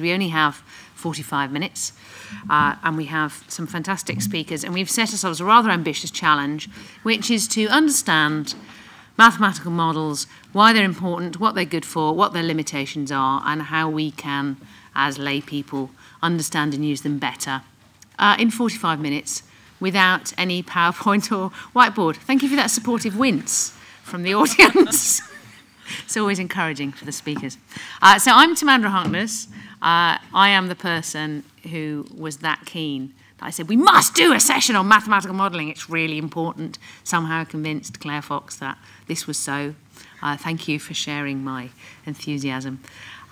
We only have 45 minutes and we have some fantastic speakers, and we've set ourselves a rather ambitious challenge, which is to understand mathematical models, why they're important, what they're good for, what their limitations are, and how we can, as lay people, understand and use them better in 45 minutes without any PowerPoint or whiteboard. Thank you for that supportive wince from the audience. It's always encouraging for the speakers. So I'm Timandra Harkness. I am the person who was that keen. I said, we must do a session on mathematical modelling. It's really important. Somehow convinced Claire Fox that this was so. Thank you for sharing my enthusiasm.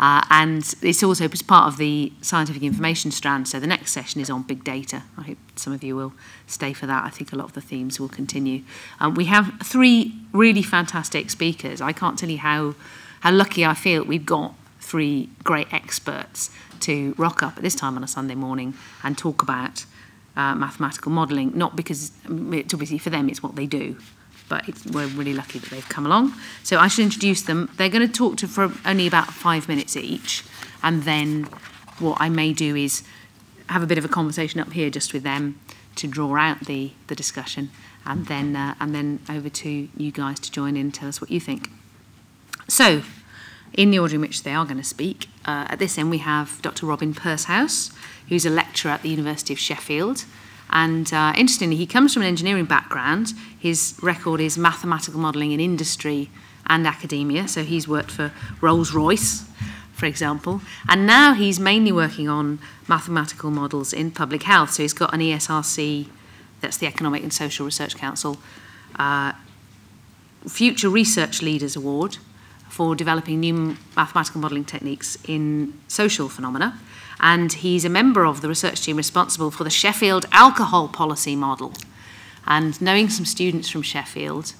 And it's also part of the scientific information strand. So the next session is on big data. I hope some of you will stay for that. I think a lot of the themes will continue. We have three really fantastic speakers. I can't tell you how lucky I feel we've got three great experts to rock up at this time on a Sunday morning and talk about mathematical modelling, not because it's obviously for them, it's what they do, but we're really lucky that they've come along. So I should introduce them. They're going to talk for only about 5 minutes each, and then what I may do is have a bit of a conversation up here just with them to draw out the discussion, and then over to you guys to join in and tell us what you think. So, in the order in which they are going to speak, at this end we have Dr. Robin Pursehouse, who's a lecturer at the University of Sheffield. And interestingly, he comes from an engineering background. His record is mathematical modelling in industry and academia. So he's worked for Rolls-Royce, for example. And now he's mainly working on mathematical models in public health. So he's got an ESRC, that's the Economic and Social Research Council, Future Research Leaders Award for developing new mathematical modelling techniques in social phenomena. And he's a member of the research team responsible for the Sheffield Alcohol Policy Model. And knowing some students from Sheffield,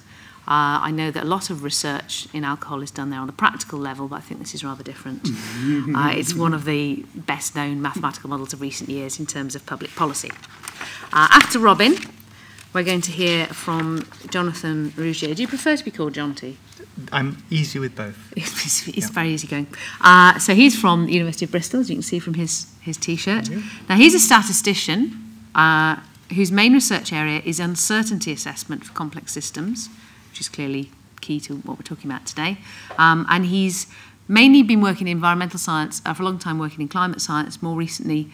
I know that a lot of research in alcohol is done there on the practical level, but I think this is rather different. It's one of the best known mathematical models of recent years in terms of public policy. After Robin, we're going to hear from Jonathan Rougier. Do you prefer to be called Jonty? I'm easy with both. It's very easygoing. So he's from the University of Bristol, as you can see from his T-shirt. Yeah. Now, he's a statistician whose main research area is uncertainty assessment for complex systems, which is clearly key to what we're talking about today. And he's mainly been working in environmental science, for a long time working in climate science, more recently.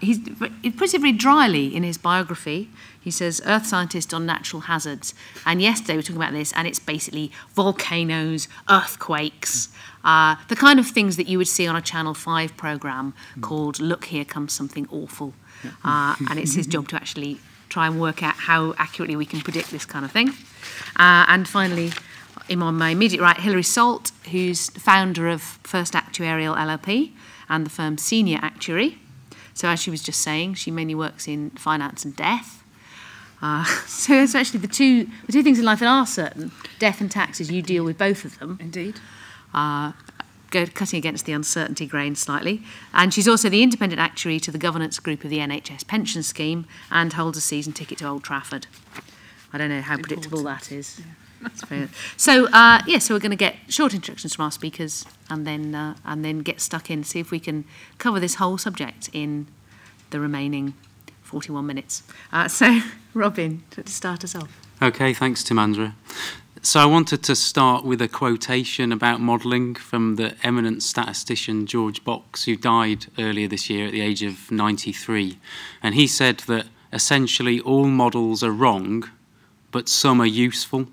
He puts it very dryly in his biography. He says, earth scientist on natural hazards. And yesterday we were talking about this, and it's basically volcanoes, earthquakes, the kind of things that you would see on a Channel 5 programme called Look, Here Comes Something Awful. And it's his job to actually try and work out how accurately we can predict this kind of thing. And finally, on my immediate right, Hilary Salt, who's the founder of First Actuarial LLP and the firm's senior actuary. So as she was just saying, she mainly works in finance and death. So it's actually the two things in life that are certain, death and taxes. You deal with both of them. Indeed. Cutting against the uncertainty grain slightly. And she's also the independent actuary to the governance group of the NHS pension scheme and holds a season ticket to Old Trafford. I don't know how predictable that is. Yeah. So yeah, so we're going to get short introductions from our speakers, and then get stuck in, see if we can cover this whole subject in the remaining 41 minutes. So Robin, to start us off. Okay, thanks Timandra. So I wanted to start with a quotation about modelling from the eminent statistician George Box, who died earlier this year at the age of 93, and he said that essentially all models are wrong, but some are useful.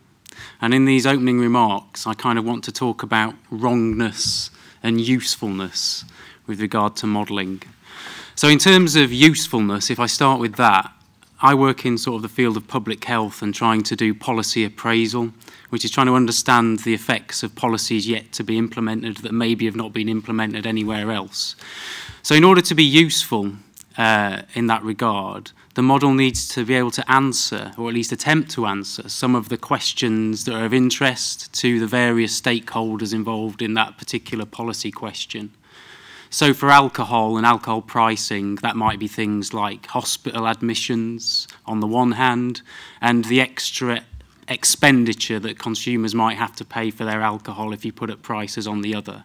And in these opening remarks, I kind of want to talk about wrongness and usefulness with regard to modelling. So in terms of usefulness, if I start with that, I work in sort of the field of public health and trying to do policy appraisal, which is trying to understand the effects of policies yet to be implemented that maybe have not been implemented anywhere else. So in order to be useful in that regard, the model needs to be able to answer, or at least attempt to answer, some of the questions that are of interest to the various stakeholders involved in that particular policy question. So for alcohol and alcohol pricing, that might be things like hospital admissions on the one hand, and the extra expenditure that consumers might have to pay for their alcohol if you put up prices on the other.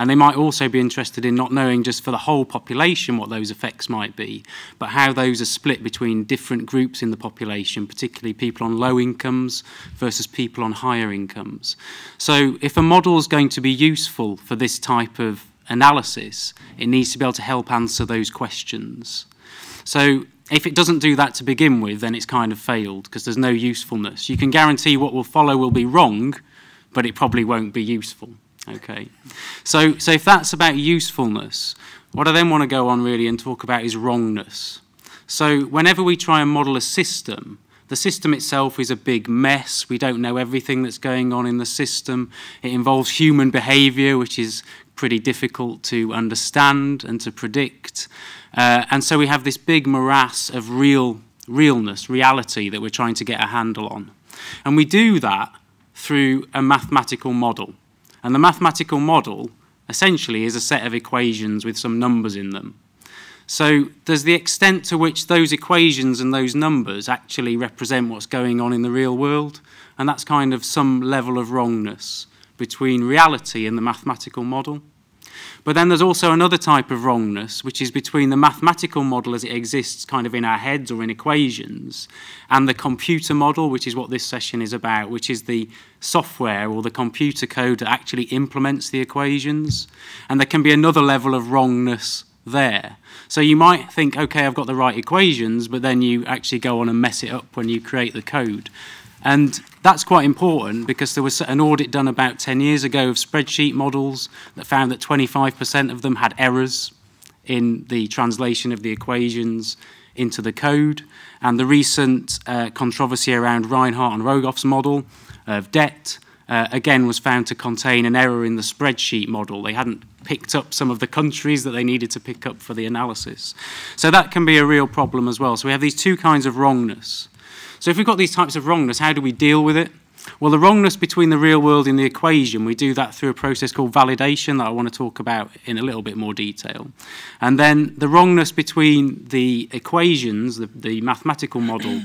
And they might also be interested in not knowing just for the whole population what those effects might be, but how those are split between different groups in the population, particularly people on low incomes versus people on higher incomes. So if a model is going to be useful for this type of analysis, it needs to be able to help answer those questions. So if it doesn't do that to begin with, then it's kind of failed because there's no usefulness. You can guarantee what will follow will be wrong, but it probably won't be useful. Okay. So if that's about usefulness, what I then want to go on really and talk about is wrongness. So whenever we try and model a system, the system itself is a big mess. We don't know everything that's going on in the system. It involves human behaviour, which is pretty difficult to understand and to predict. And so we have this big morass of reality that we're trying to get a handle on. And we do that through a mathematical model. And the mathematical model essentially is a set of equations with some numbers in them. So there's the extent to which those equations and those numbers actually represent what's going on in the real world, and that's kind of some level of wrongness between reality and the mathematical model. But then there's also another type of wrongness, which is between the mathematical model as it exists kind of in our heads or in equations, and the computer model, which is what this session is about, which is the software or the computer code that actually implements the equations. And there can be another level of wrongness there. So you might think, okay, I've got the right equations, but then you actually go on and mess it up when you create the code. And that's quite important because there was an audit done about 10 years ago of spreadsheet models that found that 25% of them had errors in the translation of the equations into the code. And the recent controversy around Reinhart and Rogoff's model of debt, again, was found to contain an error in the spreadsheet model. They hadn't picked up some of the countries that they needed to pick up for the analysis. So that can be a real problem as well. So we have these two kinds of wrongness. So if we've got these types of wrongness, how do we deal with it? Well, the wrongness between the real world and the equation, we do that through a process called validation that I want to talk about in a little bit more detail. And then the wrongness between the equations, the mathematical model,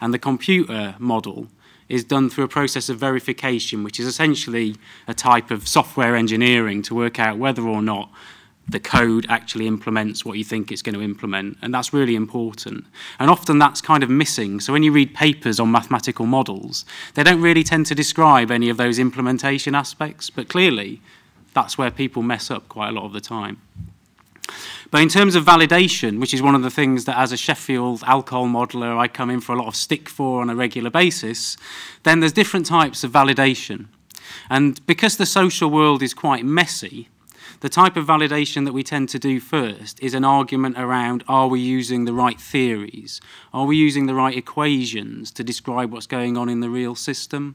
and the computer model is done through a process of verification, which is essentially a type of software engineering to work out whether or not the code actually implements what you think it's going to implement, and that's really important. And often that's kind of missing. So when you read papers on mathematical models, they don't really tend to describe any of those implementation aspects, but clearly that's where people mess up quite a lot of the time. But in terms of validation, which is one of the things that as a Sheffield alcohol modeller I come in for a lot of stick for on a regular basis, then there's different types of validation. And because the social world is quite messy, the type of validation that we tend to do first is an argument around, are we using the right theories? Are we using the right equations to describe what's going on in the real system?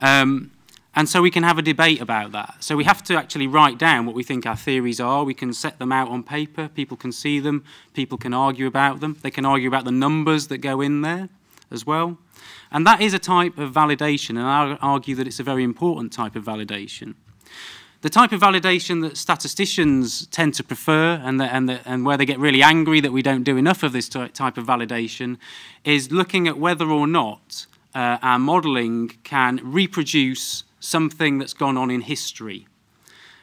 And so we can have a debate about that. So we have to actually write down what we think our theories are. We can set them out on paper. People can see them. People can argue about them. They can argue about the numbers that go in there as well. And that is a type of validation, and I argue that it's a very important type of validation. The type of validation that statisticians tend to prefer and where they get really angry that we don't do enough of this type of validation is looking at whether or not our modelling can reproduce something that's gone on in history.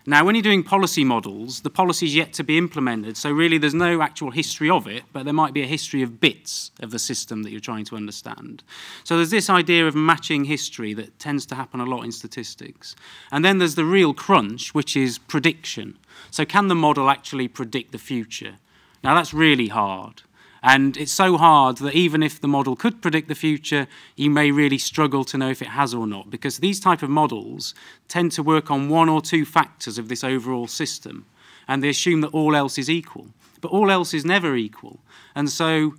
Now, when you're doing policy models, the policy's yet to be implemented, so really there's no actual history of it, but there might be a history of bits of the system that you're trying to understand. So there's this idea of matching history that tends to happen a lot in statistics. And then there's the real crunch, which is prediction. So can the model actually predict the future? Now, that's really hard. And it's so hard that even if the model could predict the future, you may really struggle to know if it has or not, because these type of models tend to work on one or two factors of this overall system, and they assume that all else is equal. But all else is never equal. And so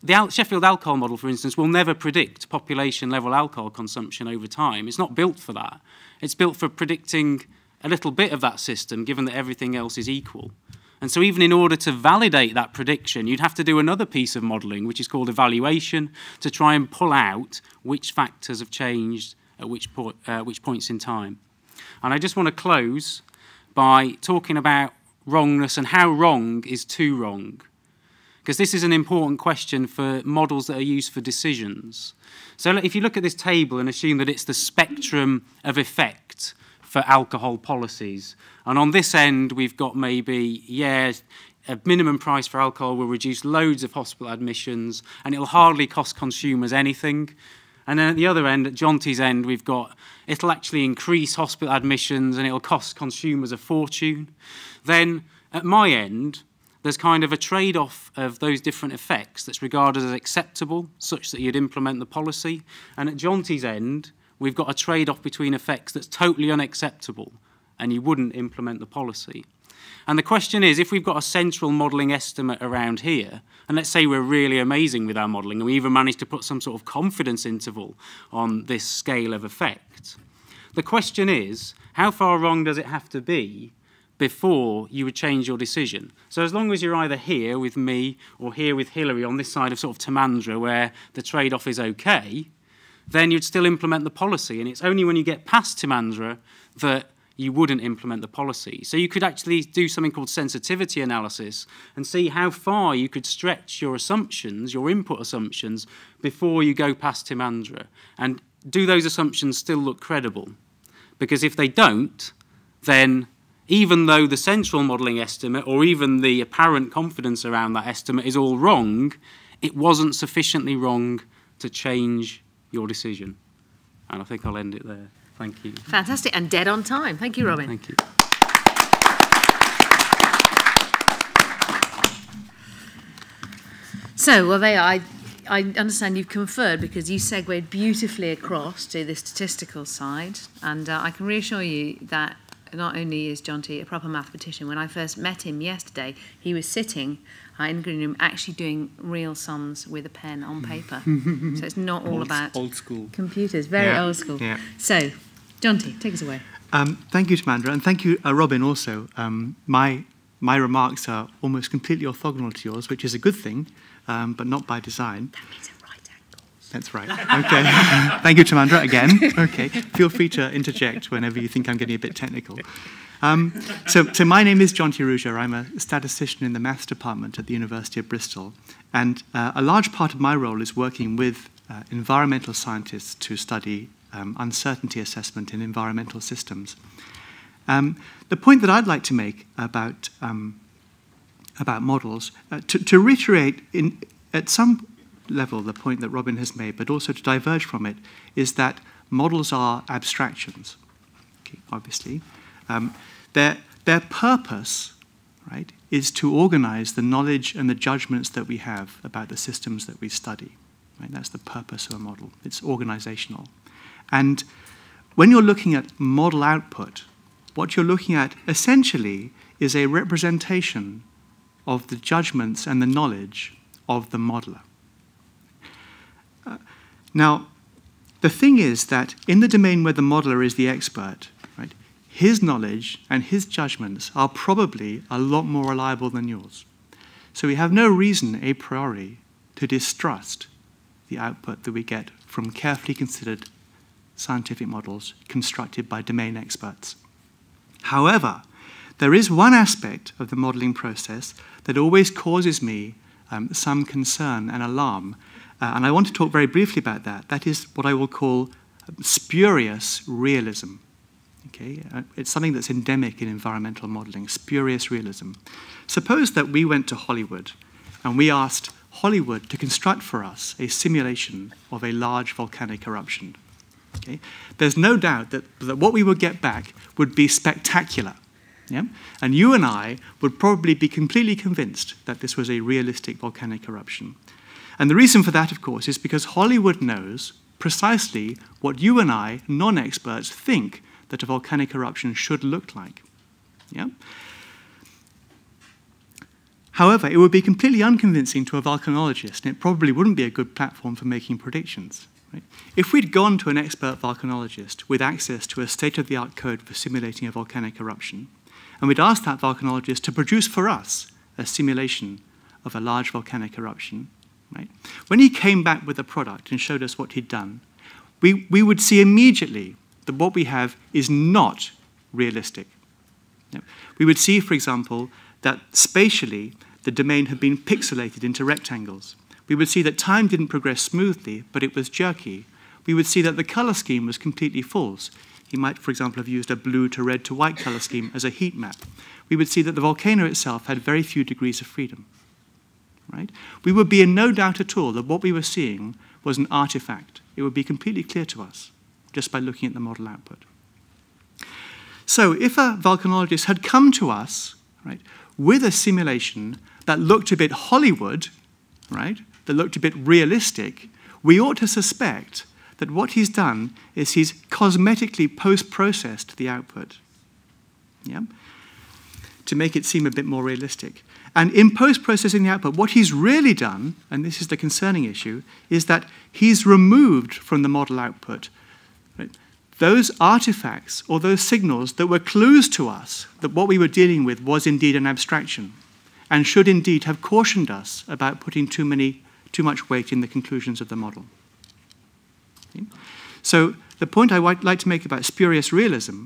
the Sheffield alcohol model, for instance, will never predict population-level alcohol consumption over time. It's not built for that. It's built for predicting a little bit of that system, given that everything else is equal. And so even in order to validate that prediction, you'd have to do another piece of modelling, which is called evaluation, to try and pull out which factors have changed at which points in time. And I just want to close by talking about wrongness and how wrong is too wrong. Because this is an important question for models that are used for decisions. So if you look at this table and assume that it's the spectrum of effect for alcohol policies. And on this end, we've got maybe, yeah, a minimum price for alcohol will reduce loads of hospital admissions, and it'll hardly cost consumers anything. And then at the other end, at Jonty's end, we've got, it'll actually increase hospital admissions and it'll cost consumers a fortune. Then at my end, there's kind of a trade-off of those different effects that's regarded as acceptable, such that you'd implement the policy. And at Jonty's end, we've got a trade-off between effects that's totally unacceptable and you wouldn't implement the policy. And the question is, if we've got a central modelling estimate around here, and let's say we're really amazing with our modelling, and we even managed to put some sort of confidence interval on this scale of effect, the question is, how far wrong does it have to be before you would change your decision? So as long as you're either here with me or here with Hilary on this side of sort of Timandra, where the trade-off is okay, then you'd still implement the policy. And it's only when you get past Timandra that you wouldn't implement the policy. So you could actually do something called sensitivity analysis and see how far you could stretch your assumptions, your input assumptions, before you go past Timandra. And do those assumptions still look credible? Because if they don't, then even though the central modelling estimate or even the apparent confidence around that estimate is all wrong, it wasn't sufficiently wrong to change your decision. And I think I'll end it there. Thank you. Fantastic, and dead on time. Thank you, Robin. Thank you. So, well, there, I understand you've conferred because you segued beautifully across to the statistical side, and I can reassure you that not only is Jonty a proper mathematician, when I first met him yesterday, he was sitting in the green room actually doing real sums with a pen on paper. So it's not all about old school computers, very old school. Yeah. So, Jonty, take us away. Thank you, Timandra, and thank you, Robin, also. My remarks are almost completely orthogonal to yours, which is a good thing, but not by design. That means a right angle. That's right. Okay. Thank you, Timandra, again. Okay. Feel free to interject whenever you think I'm getting a bit technical. So my name is Jonty Rougier. I'm a statistician in the maths department at the University of Bristol. And a large part of my role is working with environmental scientists to study uncertainty assessment in environmental systems. The point that I'd like to make about models, to reiterate at some level the point that Robin has made, but also to diverge from it, is that models are abstractions, okay, obviously. Their purpose, right, is to organize the knowledge and the judgments that we have about the systems that we study. Right? That's the purpose of a model. It's organizational. And when you're looking at model output, what you're looking at essentially is a representation of the judgments and the knowledge of the modeler. Now, the thing is that in the domain where the modeler is the expert, his knowledge and his judgments are probably a lot more reliable than yours. So we have no reason a priori to distrust the output that we get from carefully considered scientific models constructed by domain experts. However, there is one aspect of the modeling process that always causes me some concern and alarm, and I want to talk very briefly about that. That is what I will call spurious realism. Okay? It's something that's endemic in environmental modelling, spurious realism. Suppose that we went to Hollywood and we asked Hollywood to construct for us a simulation of a large volcanic eruption. Okay? There's no doubt that what we would get back would be spectacular. Yeah? And you and I would probably be completely convinced that this was a realistic volcanic eruption. And the reason for that, of course, is because Hollywood knows precisely what you and I, non-experts, think that a volcanic eruption should look like. Yeah? However, it would be completely unconvincing to a volcanologist, and it probably wouldn't be a good platform for making predictions. Right? If we'd gone to an expert volcanologist with access to a state-of-the-art code for simulating a volcanic eruption, and we'd asked that volcanologist to produce for us a simulation of a large volcanic eruption, right? When he came back with a product and showed us what he'd done, we would see immediately that what we have is not realistic. No. We would see, for example, that spatially the domain had been pixelated into rectangles. We would see that time didn't progress smoothly, but it was jerky. We would see that the color scheme was completely false. You might, for example, have used a blue to red to white colour scheme as a heat map. We would see that the volcano itself had very few degrees of freedom. Right? We would be in no doubt at all that what we were seeing was an artifact. It would be completely clear to us just by looking at the model output. So if a volcanologist had come to us, right, with a simulation that looked a bit Hollywood, right, that looked a bit realistic, we ought to suspect that what he's done is he's cosmetically post-processed the output, yeah, to make it seem a bit more realistic. And in post-processing the output, what he's really done, and this is the concerning issue, is that he's removed from the model output, right, those artifacts or those signals that were clues to us that what we were dealing with was indeed an abstraction and should indeed have cautioned us about putting too much weight in the conclusions of the model. Okay. So the point I would like to make about spurious realism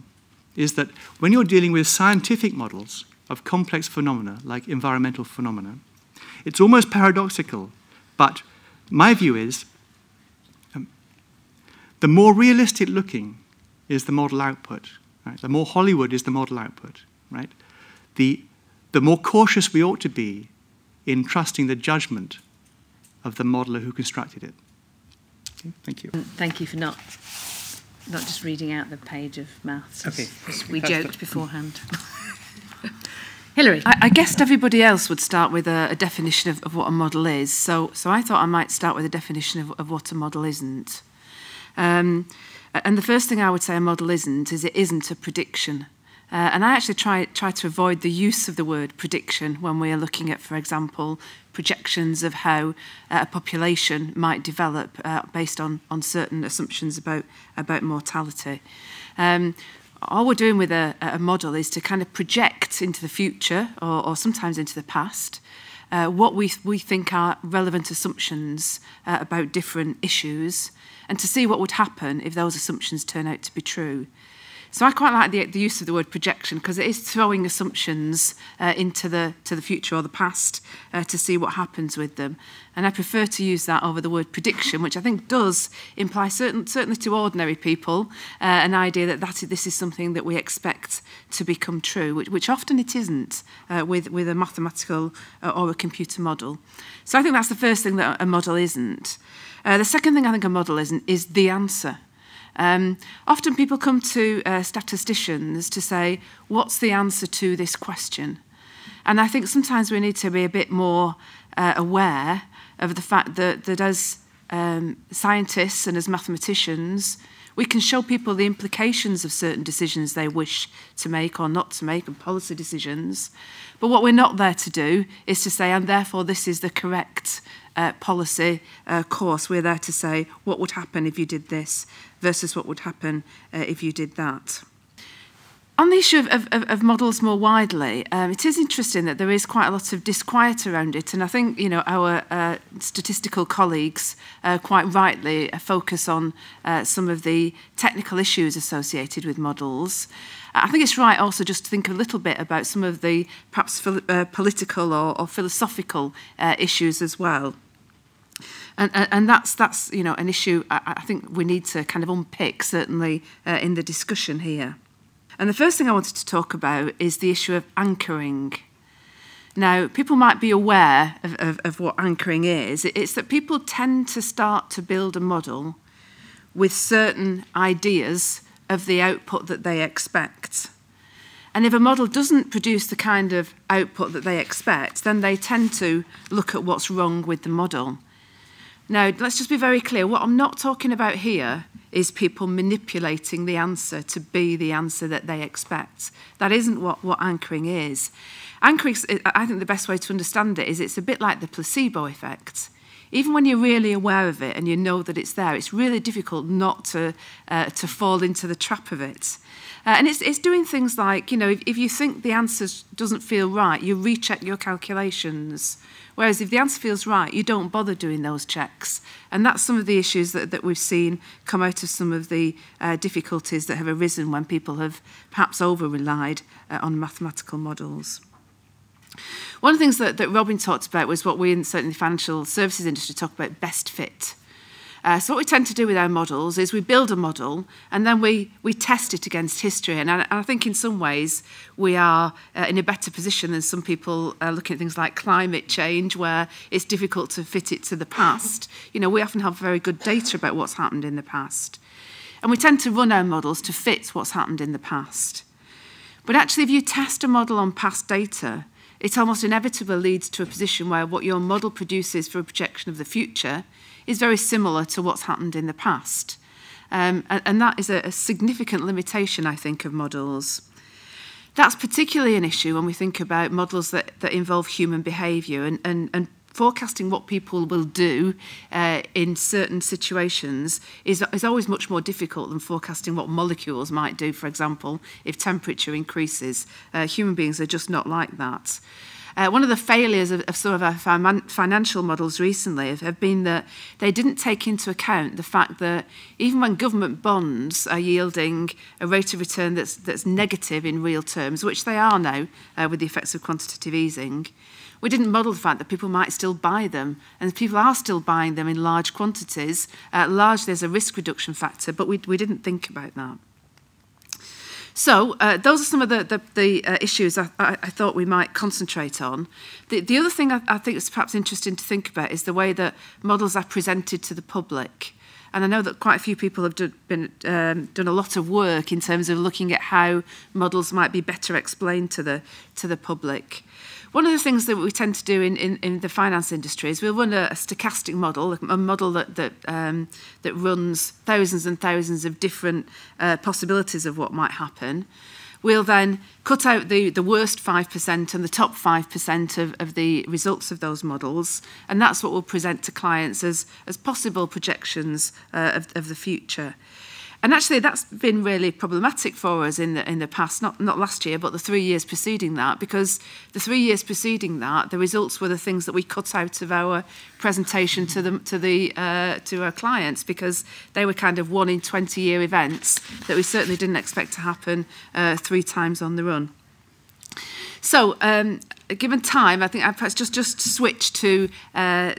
is that when you're dealing with scientific models of complex phenomena, like environmental phenomena, it's almost paradoxical, but my view is the more realistic looking is the model output, right? The more Hollywood is the model output, right? The more cautious we ought to be in trusting the judgment of the modeler who constructed it. Okay, thank you. Thank you for not just reading out the page of maths, okay, as we joked beforehand. Hilary. I guessed everybody else would start with a definition of what a model is, so I thought I might start with a definition of what a model isn't. And the first thing I would say a model isn't is it isn't a prediction. And I actually try to avoid the use of the word prediction when we are looking at, for example, projections of how a population might develop based on certain assumptions about mortality. All we're doing with a model is to kind of project into the future or sometimes into the past what we think are relevant assumptions about different issues, and to see what would happen if those assumptions turn out to be true. So I quite like the use of the word projection, because it is throwing assumptions into the future or the past to see what happens with them. And I prefer to use that over the word prediction, which I think does imply, certainly to ordinary people, an idea that this is something that we expect to become true, which often it isn't with a mathematical or a computer model. So I think that's the first thing that a model isn't. The second thing I think a model isn't is the answer. Often people come to statisticians to say, what's the answer to this question? And I think sometimes we need to be a bit more aware of the fact that as scientists and as mathematicians, we can show people the implications of certain decisions they wish to make or not to make, and policy decisions. But what we're not there to do is to say, and therefore this is the correct policy course. We're there to say what would happen if you did this versus what would happen if you did that. On the issue of models more widely, it is interesting that there is quite a lot of disquiet around it, and I think, you know, our statistical colleagues quite rightly focus on some of the technical issues associated with models. I think it's right also just to think a little bit about some of the perhaps political or philosophical issues as well. And that's you know, an issue I think we need to kind of unpick, certainly in the discussion here. And the first thing I wanted to talk about is the issue of anchoring. Now, people might be aware of what anchoring is. It's that people tend to start to build a model with certain ideas of the output that they expect. And if a model doesn't produce the kind of output that they expect, then they tend to look at what's wrong with the model. Now, let's just be very clear. What I'm not talking about here is people manipulating the answer to be the answer that they expect. That isn't what anchoring is. Anchoring, I think the best way to understand it is it's a bit like the placebo effect. Even when you're really aware of it and you know that it's there, it's really difficult not to fall into the trap of it. And it's doing things like, you know, if you think the answer doesn't feel right, you recheck your calculations. Whereas if the answer feels right, you don't bother doing those checks. And that's some of the issues that we've seen come out of some of the difficulties that have arisen when people have perhaps over-relied on mathematical models. One of the things that Robin talked about was what we in certainly the financial services industry talk about, best fit. So what we tend to do with our models is we build a model and then we test it against history. And I think in some ways we are in a better position than some people looking at things like climate change, where it's difficult to fit it to the past. You know, we often have very good data about what's happened in the past. And we tend to run our models to fit what's happened in the past. But actually, if you test a model on past data, it almost inevitably leads to a position where what your model produces for a projection of the future is very similar to what's happened in the past. And that is a significant limitation, I think, of models. That's particularly an issue when we think about models that involve human behaviour and forecasting what people will do in certain situations is always much more difficult than forecasting what molecules might do, for example, if temperature increases. Human beings are just not like that. One of the failures of some of our financial models recently have been that they didn't take into account the fact that even when government bonds are yielding a rate of return that's negative in real terms, which they are now with the effects of quantitative easing, we didn't model the fact that people might still buy them, and people are still buying them in large quantities, largely as a risk reduction factor, but we didn't think about that. So those are some of the issues I thought we might concentrate on. The other thing I think is perhaps interesting to think about is the way that models are presented to the public. And I know that quite a few people have done a lot of work in terms of looking at how models might be better explained to the public. One of the things that we tend to do in the finance industry is we'll run a stochastic model, a model that runs thousands and thousands of different possibilities of what might happen. We'll then cut out the worst 5% and the top 5% of the results of those models, and that's what we'll present to clients as possible projections of the future. And actually, that's been really problematic for us in the past, not last year, but the 3 years preceding that, because the 3 years preceding that, the results were the things that we cut out of our presentation to our clients, because they were kind of 1 in 20-year events that we certainly didn't expect to happen 3 times on the run. So, given time, I think I perhaps just switch to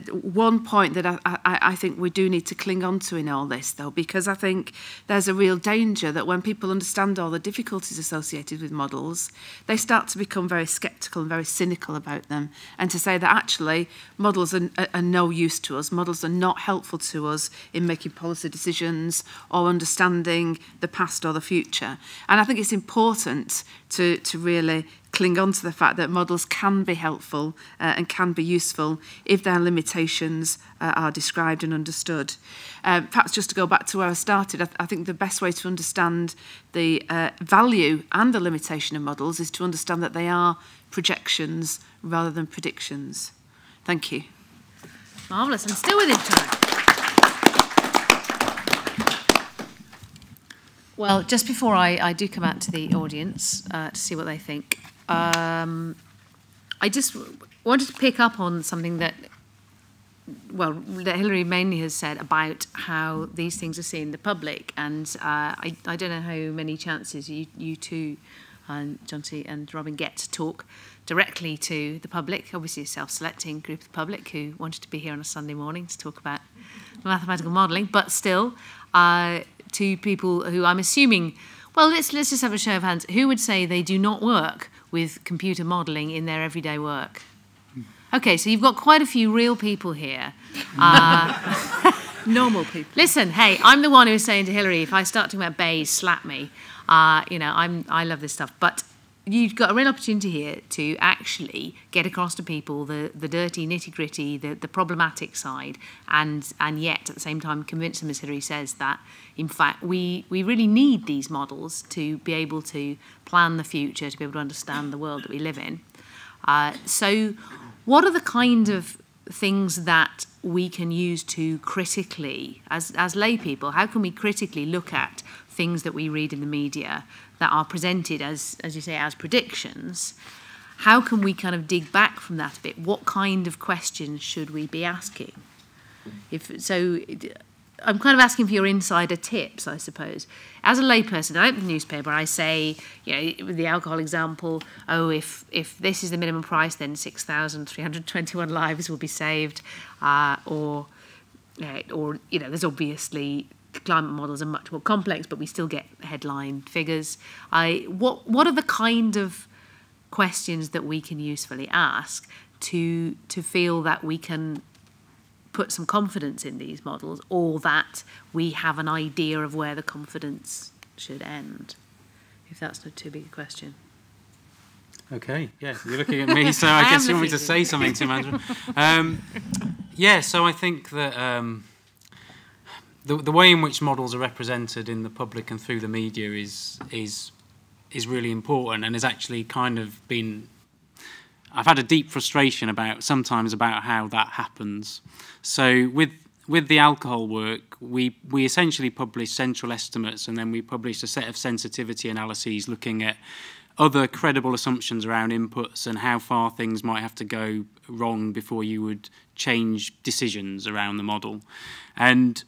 one point that I think we do need to cling on to in all this, though, because I think there's a real danger that when people understand all the difficulties associated with models, they start to become very sceptical and very cynical about them, and to say that actually models are no use to us, models are not helpful to us in making policy decisions or understanding the past or the future. And I think it's important to really cling on to the fact that models can be helpful and can be useful if their limitations are described and understood. Perhaps just to go back to where I started, I think the best way to understand the value and the limitation of models is to understand that they are projections rather than predictions. Thank you. Marvellous. I'm still within time. Well, just before I do come out to the audience to see what they think, I just wanted to pick up on something that Hilary mainly has said about how these things are seen in the public. And I don't know how many chances you two, Jonty and Robin, get to talk directly to the public, obviously a self-selecting group of the public who wanted to be here on a Sunday morning to talk about mathematical modelling, but still... to people who I'm assuming, well, let's just have a show of hands. Who would say they do not work with computer modelling in their everyday work? Okay, so you've got quite a few real people here. Normal people. Listen, hey, I'm the one who's saying to Hilary, if I start talking about Bayes, slap me. I love this stuff. But you've got a real opportunity here to actually get across to people the dirty, nitty-gritty, the problematic side, and yet at the same time convince them, as Hilary says, that in fact we really need these models to be able to plan the future, to be able to understand the world that we live in. So what are the kind of things that we can use to critically, as lay people, how can we critically look at things that we read in the media that are presented as you say, as predictions? How can we kind of dig back from that a bit? What kind of questions should we be asking? So I'm kind of asking for your insider tips, I suppose. As a layperson, I open the newspaper, I say, you know, with the alcohol example, oh, if this is the minimum price, then 6,321 lives will be saved, or or, you know, there's obviously climate models are much more complex, but we still get headline figures. What are the kind of questions that we can usefully ask to feel that we can put some confidence in these models, or that we have an idea of where the confidence should end? If that's not too big a question. Okay, yeah, you're looking at me, so I guess you want me to say something, Timandra. Yeah, so I think that the way in which models are represented in the public and through the media is really important, and has actually kind of been... I've had a deep frustration about sometimes about how that happens. So with the alcohol work, we essentially publish central estimates, and then we publish a set of sensitivity analyses looking at other credible assumptions around inputs and how far things might have to go wrong before you would change decisions around the model. And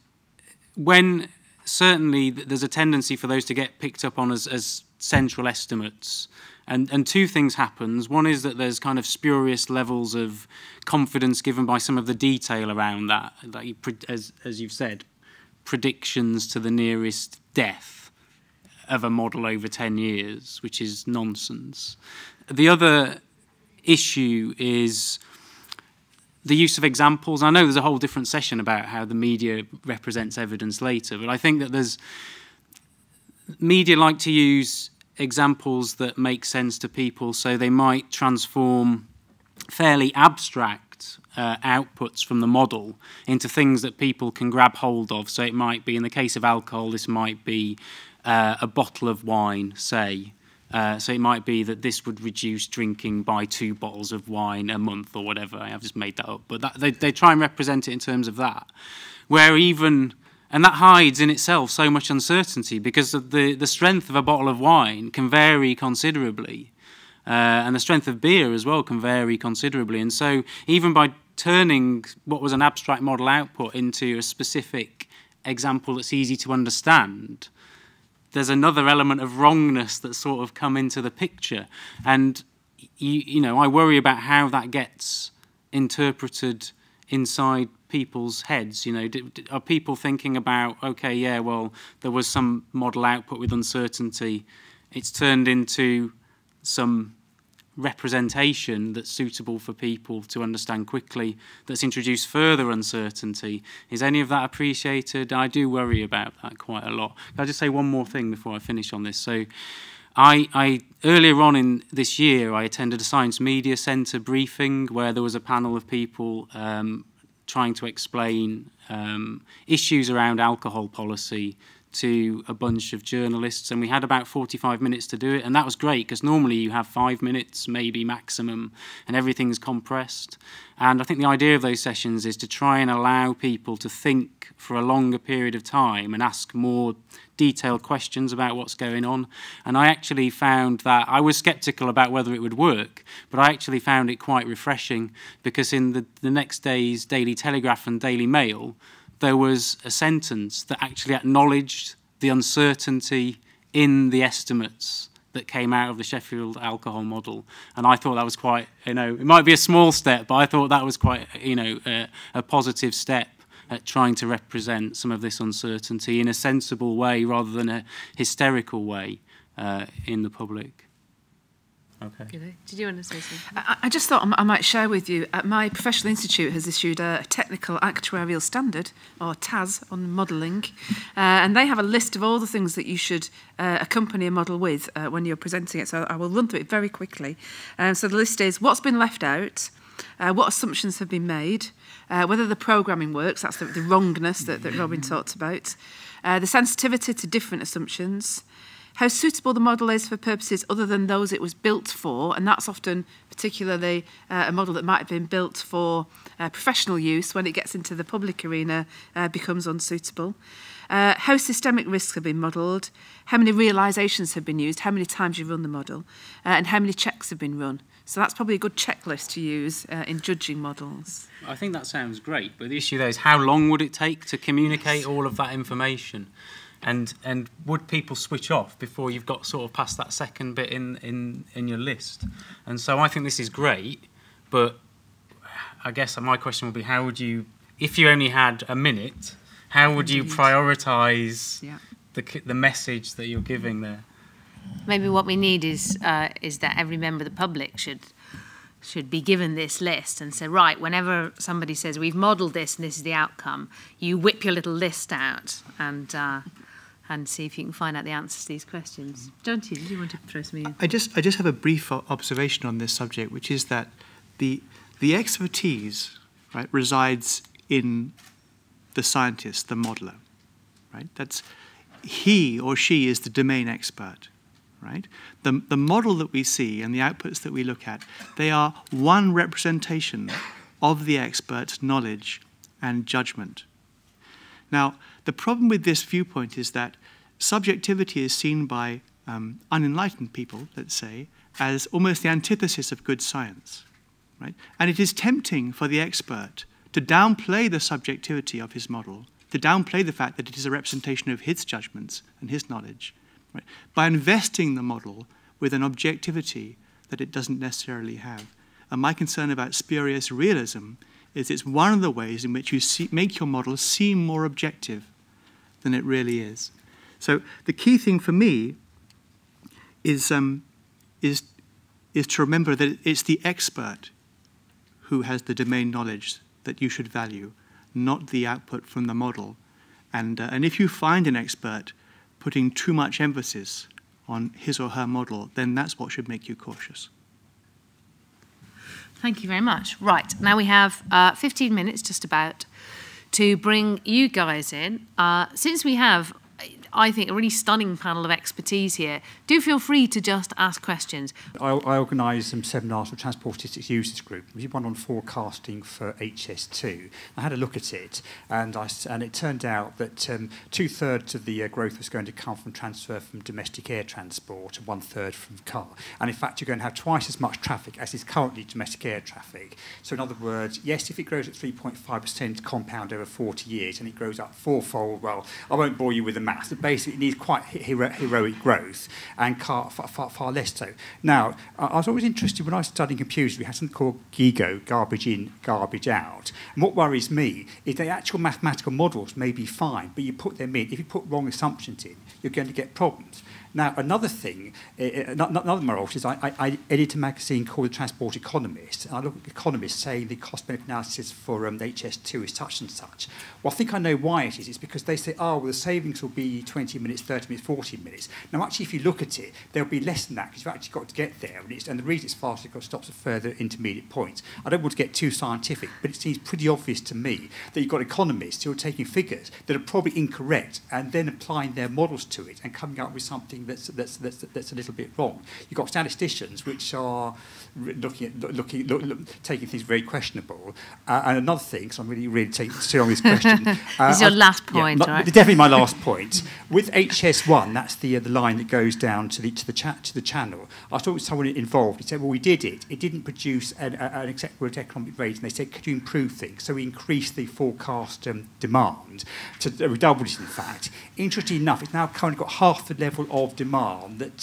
when certainly there's a tendency for those to get picked up on as central estimates, and two things happens. One is that there's kind of spurious levels of confidence given by some of the detail around that, like, as you've said, predictions to the nearest death of a model over 10 years, which is nonsense. The other issue is the use of examples. I know there's a whole different session about how the media represents evidence later, but I think that there's... Media like to use examples that make sense to people, so they might transform fairly abstract outputs from the model into things that people can grab hold of. So it might be, in the case of alcohol, this might be a bottle of wine, say. So it might be that this would reduce drinking by 2 bottles of wine a month or whatever. I've just made that up. But that, they try and represent it in terms of that. Where even... And that hides in itself so much uncertainty, because the strength of a bottle of wine can vary considerably. And the strength of beer as well can vary considerably. And so even by turning what was an abstract model output into a specific example that's easy to understand... There's another element of wrongness that's sort of come into the picture. And, you know, I worry about how that gets interpreted inside people's heads. You know, are people thinking about, okay, yeah, well, there was some model output with uncertainty. It's turned into some representation that's suitable for people to understand quickly, that's introduced further uncertainty. Is any of that appreciated? I do worry about that quite a lot. I'll just say one more thing before I finish on this. So I earlier on in this year, I attended a Science Media Centre briefing where there was a panel of people trying to explain issues around alcohol policy to a bunch of journalists, and we had about 45 minutes to do it, and that was great, because normally you have 5 minutes, maybe maximum, and everything's compressed. And I think the idea of those sessions is to try and allow people to think for a longer period of time and ask more detailed questions about what's going on. And I actually found that, I was sceptical about whether it would work, but I actually found it quite refreshing, because in the next day's Daily Telegraph and Daily Mail, there was a sentence that actually acknowledged the uncertainty in the estimates that came out of the Sheffield alcohol model. And I thought that was quite, you know, it might be a small step, but I thought that was quite, you know, a positive step at trying to represent some of this uncertainty in a sensible way rather than a hysterical way in the public. Okay. Did you want to say something? I just thought I might share with you. My professional institute has issued a technical actuarial standard, or TAS, on modelling, and they have a list of all the things that you should accompany a model with when you're presenting it. So I will run through it very quickly. So the list is what's been left out, what assumptions have been made, whether the programming works, that's the wrongness that Robin talked about, the sensitivity to different assumptions, how suitable the model is for purposes other than those it was built for, and that's often particularly a model that might have been built for professional use, when it gets into the public arena becomes unsuitable. How systemic risks have been modelled, how many realisations have been used, how many times you've run the model, and how many checks have been run. So that's probably a good checklist to use in judging models. I think that sounds great, but the issue there is how long would it take to communicate all of that information? And would people switch off before you've got sort of past that second bit in your list? And so I think this is great, but I guess my question would be, how would you if you only had a minute, how would you prioritise the message that you're giving there? Maybe what we need is that every member of the public should be given this list and say, right, whenever somebody says we've modelled this and this is the outcome, you whip your little list out and see if you can find out the answers to these questions. Jonty, did you want to throw something in? I just have a brief observation on this subject, which is that the expertise, right, resides in the scientist, the modeler, right? That's he or she is the domain expert, right? The model that we see and the outputs that we look at, they are one representation of the expert's knowledge and judgment. Now, the problem with this viewpoint is that subjectivity is seen by unenlightened people, let's say, as almost the antithesis of good science, right? And it is tempting for the expert to downplay the subjectivity of his model, to downplay the fact that it is a representation of his judgments and his knowledge, right, by investing the model with an objectivity that it doesn't necessarily have. And my concern about spurious realism is it's one of the ways in which you make your model seem more objective than it really is. So the key thing for me is to remember that it's the expert who has the domain knowledge that you should value, not the output from the model. And if you find an expert putting too much emphasis on his or her model, then that's what should make you cautious. Thank you very much. Right, now we have 15 minutes just about to bring you guys in. Since we have, I think, a really stunning panel of expertise here, do feel free to just ask questions. I organise some seminars for Transport Statistics Users Group. We did one on forecasting for HS2. I had a look at it, and it turned out that 2/3 of the growth was going to come from transfer from domestic air transport and 1/3 from car. And in fact, you're going to have twice as much traffic as is currently domestic air traffic. So in other words, yes, if it grows at 3.5% compound over 40 years and it grows up fourfold, well, I won't bore you with the maths. Basically, it needs quite heroic growth, and far less so. Now, I was always interested when I was studying computers. We had something called GIGO, garbage in, garbage out. And what worries me is the actual mathematical models may be fine, but you put them in. If you put wrong assumptions in, you're going to get problems. Now, another thing, another moral is I edit a magazine called The Transport Economist, and I look at economists saying the cost-benefit analysis for HS2 is such and such. Well, I think I know why it is. It's because they say, oh, well, the savings will be 20 minutes, 30 minutes, 40 minutes. Now, actually, if you look at it, there'll be less than that, because you've actually got to get there, and the reason it's faster because it stops at further intermediate points. I don't want to get too scientific, but it seems pretty obvious to me that you've got economists who are taking figures that are probably incorrect and then applying their models to it and coming up with something that's a little bit wrong. You've got statisticians which are taking things very questionable. And another thing, because I'm really taking too long this question. This is your last point, right? Definitely my last point. With HS1, that's the line that goes down to the channel. I talked to someone involved. He said, "Well, we did it. It didn't produce an acceptable economic rate." And they said, "Could you improve things?" So we increased the forecast demand to redouble it. In fact, interesting enough, it's now currently got half the level of demand that,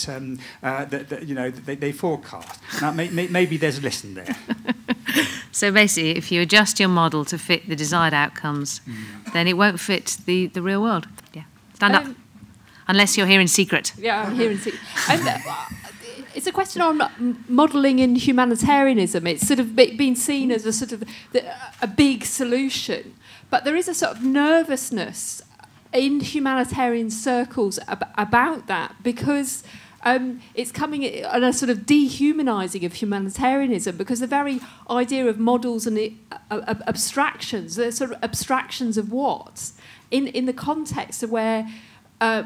they forecast. Now, maybe there's a lesson there. So basically, if you adjust your model to fit the desired outcomes, then it won't fit the real world. Yeah, stand up. Unless you're here in secret. Yeah, I'm here in secret. It's a question on modelling in humanitarianism. It's sort of been seen as a sort of a big solution, but there is a sort of nervousness in humanitarian circles about that, because it's coming on a sort of dehumanising of humanitarianism, because the very idea of models and abstractions, they're sort of abstractions of what? In the context of where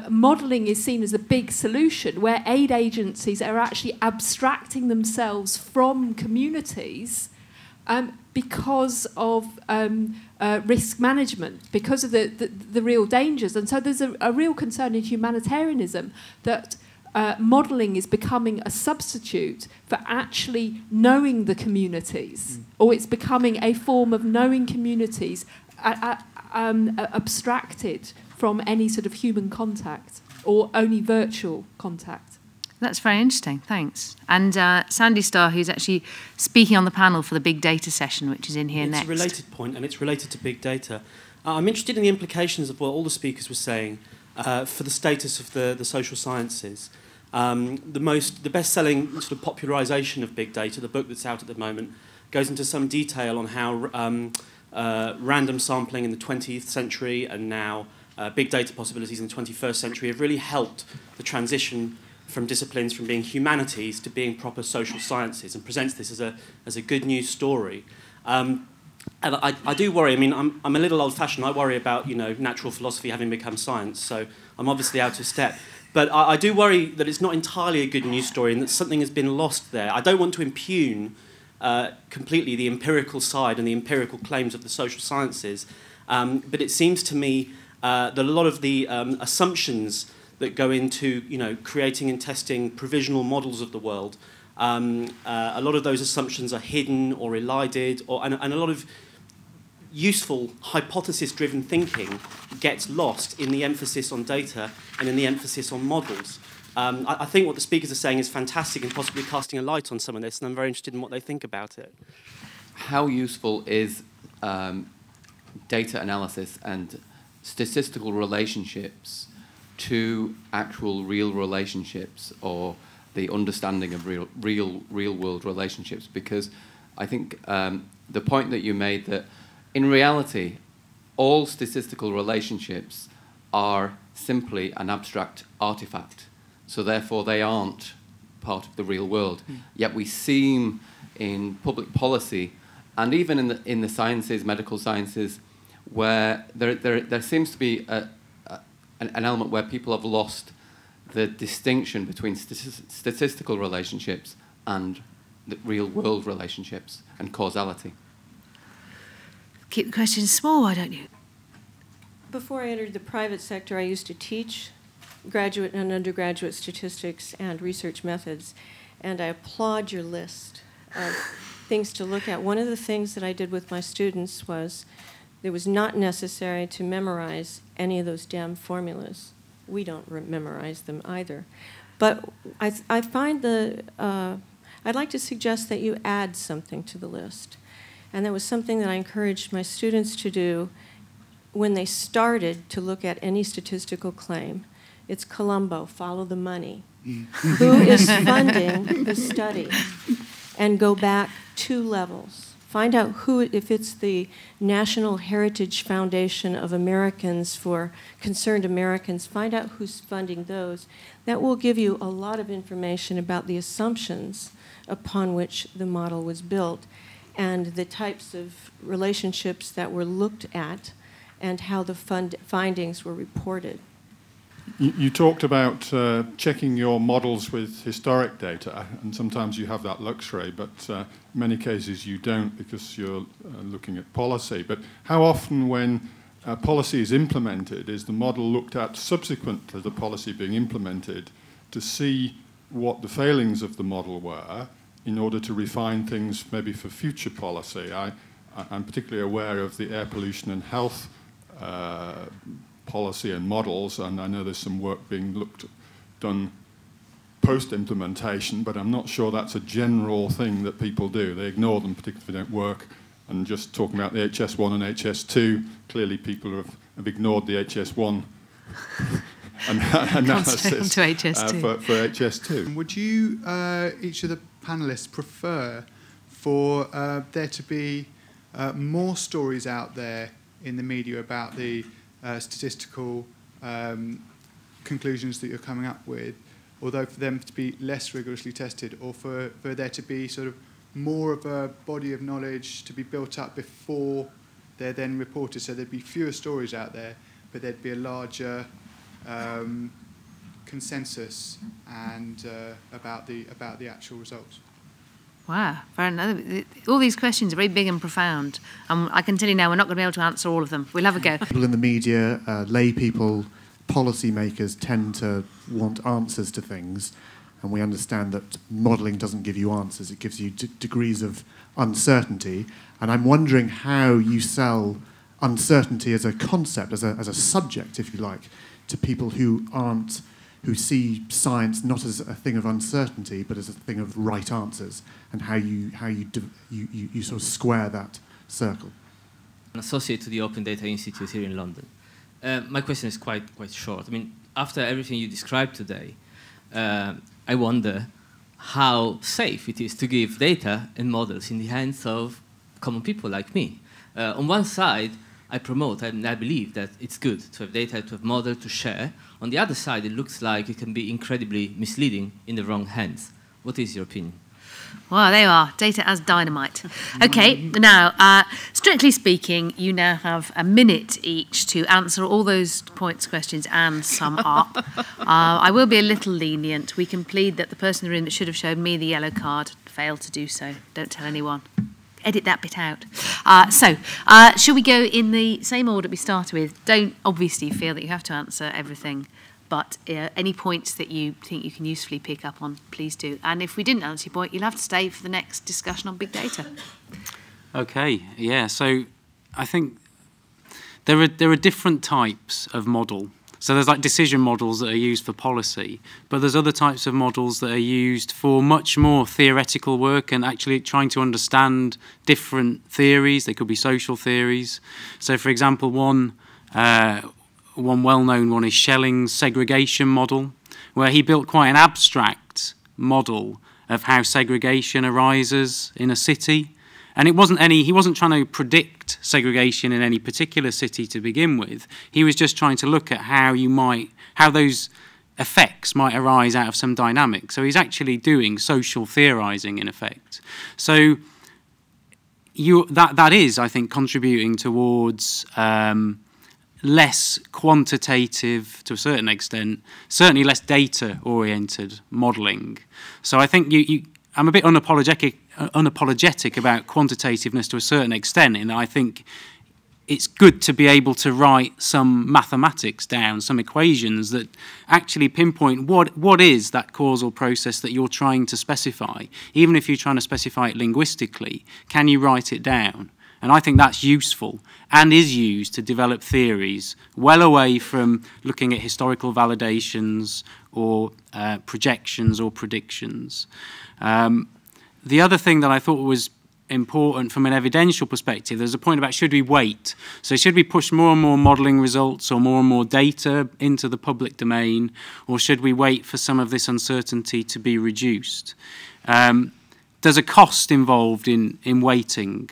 modelling is seen as a big solution, where aid agencies are actually abstracting themselves from communities because of risk management, because of the real dangers. And so there's a real concern in humanitarianism that modelling is becoming a substitute for actually knowing the communities, or it's becoming a form of knowing communities abstracted from any sort of human contact or only virtual contact. That's very interesting, thanks. And Sandy Starr, who's actually speaking on the panel for the big data session, which is in here next. It's a related point, and it's related to big data. I'm interested in the implications of what all the speakers were saying for the status of the social sciences. The best-selling sort of popularisation of big data, the book that's out at the moment, goes into some detail on how random sampling in the 20th century and now big data possibilities in the 21st century have really helped the transition from disciplines from being humanities to being proper social sciences, and presents this as a good news story. And I do worry. I mean, I'm a little old-fashioned. I worry about, you know, natural philosophy having become science, so I'm obviously out of step. But I do worry that it's not entirely a good news story and that something has been lost there. I don't want to impugn completely the empirical side and the empirical claims of the social sciences, but it seems to me that a lot of the assumptions that go into, you know, creating and testing provisional models of the world, a lot of those assumptions are hidden or elided, and a lot of useful hypothesis-driven thinking gets lost in the emphasis on data and in the emphasis on models. I think what the speakers are saying is fantastic and possibly casting a light on some of this, and I'm very interested in what they think about it. How useful is data analysis and statistical relationships to actual real relationships, or the understanding of real-world relationships? Because I think the point that you made that in reality, all statistical relationships are simply an abstract artifact, so therefore they aren't part of the real world. Mm. Yet we seem in public policy, and even in the sciences, medical sciences, where there seems to be an element where people have lost the distinction between statistical relationships and the real-world relationships and causality. Keep the questions small, why don't you? Before I entered the private sector, I used to teach graduate and undergraduate statistics and research methods, and I applaud your list of things to look at. One of the things that I did with my students was it was not necessary to memorize any of those damn formulas. We don't memorize them either. But I find I'd like to suggest that you add something to the list. And that was something that I encouraged my students to do when they started to look at any statistical claim. It's Columbo, follow the money. Who is funding the study? And go back 2 levels. Find out who, if it's the National Heritage Foundation of Americans for Concerned Americans, find out who's funding those. That will give you a lot of information about the assumptions upon which the model was built, and the types of relationships that were looked at and how the findings were reported. You talked about checking your models with historic data, and sometimes you have that luxury, but in many cases you don't because you're looking at policy. But how often when policy is implemented is the model looked at subsequent to the policy being implemented to see what the failings of the model were, in order to refine things maybe for future policy? I'm particularly aware of the air pollution and health policy and models, and I know there's some work being done post-implementation, but I'm not sure that's a general thing that people do. They ignore them, particularly if they don't work. And just talking about the HS1 and HS2, clearly people have ignored the HS1 analysis for HS2. Would you, each of the panelists, prefer for there to be more stories out there in the media about the statistical conclusions that you're coming up with, although for them to be less rigorously tested, or for there to be sort of more of a body of knowledge to be built up before they're then reported, so there'd be fewer stories out there, but there'd be a larger consensus and about the actual results? Wow, all these questions are very big and profound. I can tell you now, we're not going to be able to answer all of them. We'll have a go. People in the media, lay people, policymakers tend to want answers to things, and we understand that modelling doesn't give you answers; it gives you degrees of uncertainty. And I'm wondering how you sell uncertainty as a concept, as a subject, if you like, to people who aren't who see science not as a thing of uncertainty, but as a thing of right answers, and how you sort of square that circle. An associate to the Open Data Institute here in London. My question is quite short. I mean, after everything you described today, I wonder how safe it is to give data and models in the hands of common people like me. On one side, I promote and I believe that it's good to have data, to have models, to share. On the other side, it looks like it can be incredibly misleading in the wrong hands. What is your opinion? Well, there you are. Data as dynamite. Okay, now, strictly speaking, you now have a minute each to answer all those points, questions, and sum up. I will be a little lenient. We can plead that the person in the room that should have shown me the yellow card failed to do so. Don't tell anyone. Edit that bit out. So, should we go in the same order we started with? Don't obviously feel that you have to answer everything. But any points that you think you can usefully pick up on, please do. And if we didn't answer your point, you'll have to stay for the next discussion on big data. Okay, yeah, so I think there are different types of model. So there's like decision models that are used for policy, but there's other types of models that are used for much more theoretical work and actually trying to understand different theories. They could be social theories. So, for example, one well-known one is Schelling's segregation model, where he built quite an abstract model of how segregation arises in a city. And it wasn't any, he wasn't trying to predict segregation in any particular city to begin with. He was just trying to look at how those effects might arise out of some dynamic. So he's actually doing social theorizing in effect. So that is, I think, contributing towards less quantitative, to a certain extent, certainly less data-oriented modelling. So I think I'm a bit unapologetic about quantitativeness to a certain extent, and I think it's good to be able to write some mathematics down, some equations that actually pinpoint what is that causal process that you're trying to specify. Even if you're trying to specify it linguistically, can you write it down? And I think that's useful and is used to develop theories well away from looking at historical validations or projections or predictions. The other thing that I thought was important from an evidential perspective, there's a point about should we wait? So should we push more and more modelling results or more and more data into the public domain, or should we wait for some of this uncertainty to be reduced? There's a cost involved in waiting.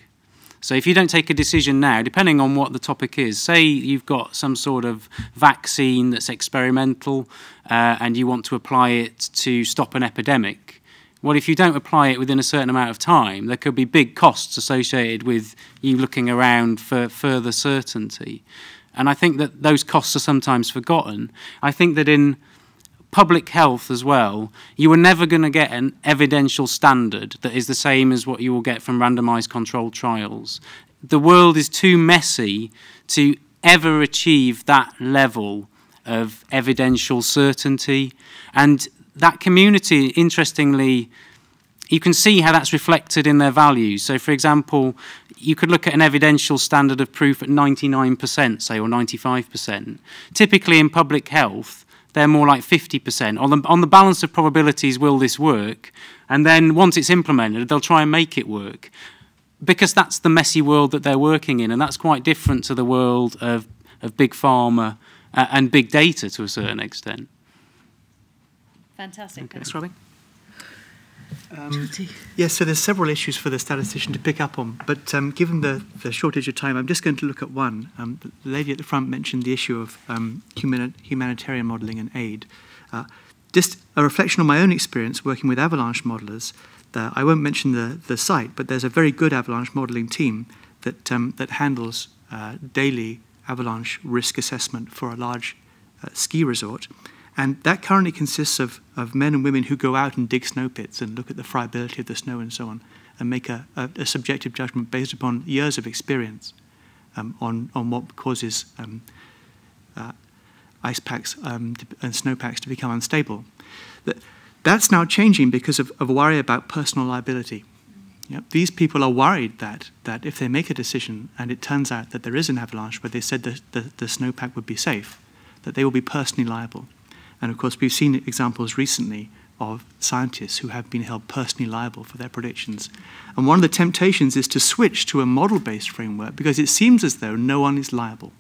So if you don't take a decision now, depending on what the topic is, say you've got some sort of vaccine that's experimental and you want to apply it to stop an epidemic. Well, if you don't apply it within a certain amount of time, there could be big costs associated with you looking around for further certainty. And I think that those costs are sometimes forgotten. I think that in public health as well, you are never going to get an evidential standard that is the same as what you will get from randomised controlled trials. The world is too messy to ever achieve that level of evidential certainty. And that community, interestingly, you can see how that's reflected in their values. So, for example, you could look at an evidential standard of proof at 99%, say, or 95%. Typically in public health, they're more like 50%. On the balance of probabilities, will this work? And then once it's implemented, they'll try and make it work. Because that's the messy world that they're working in, and that's quite different to the world of big pharma and big data to a certain extent. Fantastic. Okay. Thanks, Robin. Yes, so there's several issues for the statistician to pick up on, but given the shortage of time, I'm just going to look at one. The lady at the front mentioned the issue of humanitarian modelling and aid. Just a reflection on my own experience working with avalanche modellers, I won't mention the site, but there's a very good avalanche modelling team that, that handles daily avalanche risk assessment for a large ski resort. And that currently consists of men and women who go out and dig snow pits and look at the friability of the snow and so on, and make a subjective judgment based upon years of experience on what causes ice packs and snow packs to become unstable. That's now changing because of worry about personal liability. Yep. These people are worried that if they make a decision and it turns out that there is an avalanche where they said that the snowpack would be safe, that they will be personally liable. And of course, we've seen examples recently of scientists who have been held personally liable for their predictions. And one of the temptations is to switch to a model-based framework because it seems as though no one is liable.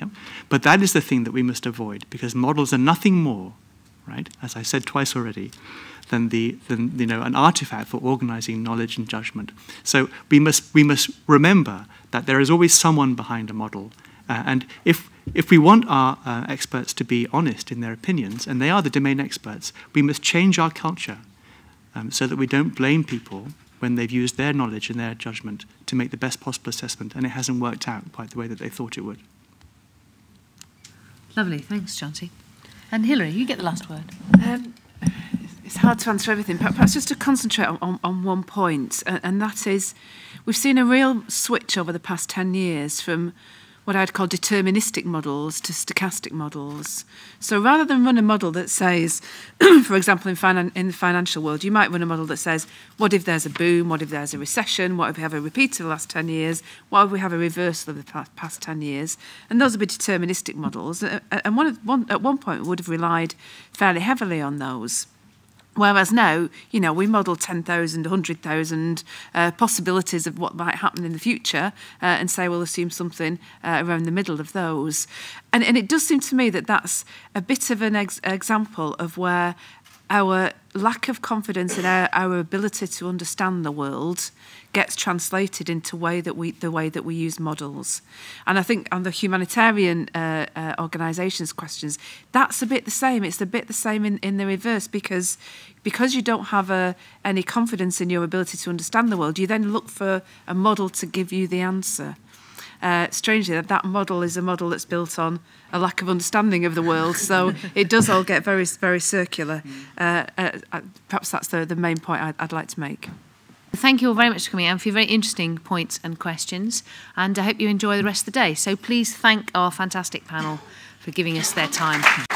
Yep. But that is the thing that we must avoid, because models are nothing more, right, as I said twice already, than an artifact for organizing knowledge and judgment. So we must remember that there is always someone behind a model. And if we want our experts to be honest in their opinions, and they are the domain experts, we must change our culture so that we don't blame people when they've used their knowledge and their judgment to make the best possible assessment, and it hasn't worked out quite the way that they thought it would. Lovely, thanks, Jonty. And Hilary, you get the last word. It's hard to answer everything, but perhaps just to concentrate on one point, and that is we've seen a real switch over the past 10 years from what I'd call deterministic models to stochastic models. So rather than run a model that says, for example, in the financial world, you might run a model that says, what if there's a boom? What if there's a recession? What if we have a repeat of the last 10 years? What if we have a reversal of the past 10 years? And those would be deterministic models. And at one point, we would have relied fairly heavily on those. Whereas now, you know, we model 10,000, 100,000 possibilities of what might happen in the future and say we'll assume something around the middle of those. And it does seem to me that that's a bit of an example of where our lack of confidence in our ability to understand the world gets translated into the way that we use models. And I think on the humanitarian organisations questions, that's a bit the same. It's a bit the same in the reverse, because you don't have any confidence in your ability to understand the world, you then look for a model to give you the answer. Strangely, that model is a model that's built on a lack of understanding of the world, so it does all get very, very circular. Perhaps that's the main point I'd like to make. Thank you all very much for coming out and for your very interesting points and questions, and I hope you enjoy the rest of the day. So please thank our fantastic panel for giving us their time.